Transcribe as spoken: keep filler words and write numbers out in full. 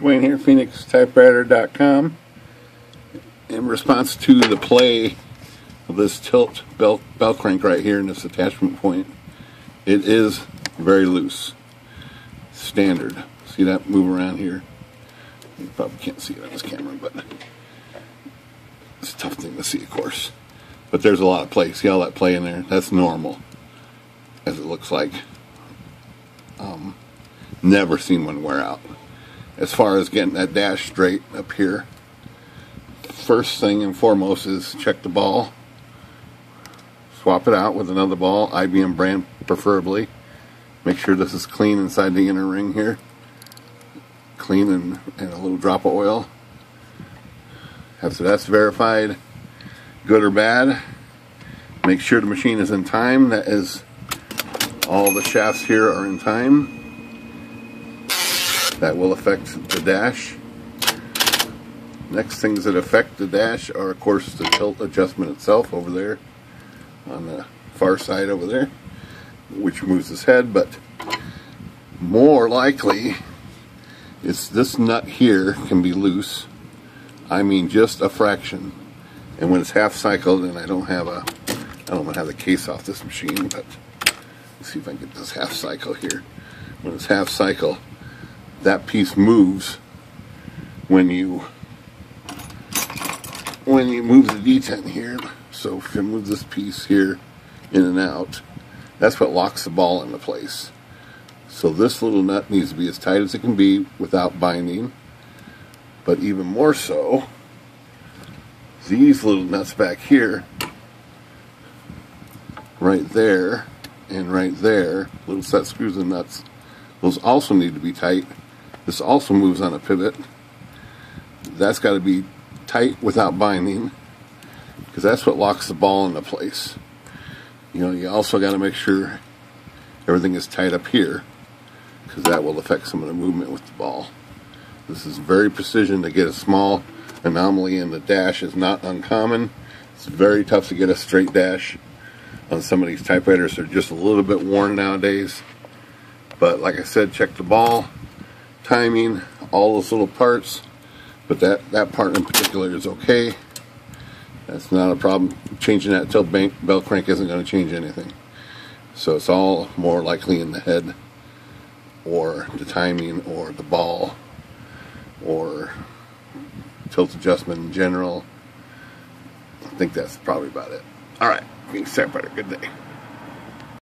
Dwayne here, phoenix typewriter dot com, in response to the play of this tilt bell, bell crank right here in this attachment point. It is very loose, standard. See that move around here? You probably can't see it on this camera, but it's a tough thing to see, of course. But there's a lot of play. See all that play in there? That's normal, as it looks like. Um, never seen one wear out. As far as getting that dash straight up here, first thing and foremost is check the ball. Swap it out with another ball, I B M brand preferably. Make sure this is clean inside the inner ring here. Clean and, and a little drop of oil. After that's verified, good or bad, make sure the machine is in time. That is, all the shafts here are in time. That will affect the dash. Next things that affect the dash are, of course, the tilt adjustment itself over there on the far side over there, which moves his head, but more likely it's this nut here can be loose. I mean, just a fraction. And when it's half cycled, and I don't have a, I don't want to have the case off this machine, but let's see if I can get this half cycle here. When it's half cycle, that piece moves when you when you move the detent here. So if you move this piece here in and out, that's what locks the ball into place. So this little nut needs to be as tight as it can be without binding. But even more so, these little nuts back here, right there and right there, little set screws and nuts, those also need to be tight. This also moves on a pivot. That's got to be tight without binding, because that's what locks the ball into place. You know, you also got to make sure everything is tight up here, because that will affect some of the movement with the ball. This is very precision to get a small anomaly in the dash is not uncommon. It's very tough to get a straight dash on some of these typewriters. They're just a little bit worn nowadays. But like I said, check the ball, timing, all those little parts. But that, that part in particular is okay. That's not a problem. Changing that tilt bank bell crank isn't going to change anything. So it's all more likely in the head, or the timing, or the ball, or tilt adjustment in general. I think that's probably about it. All right, being separate, good day.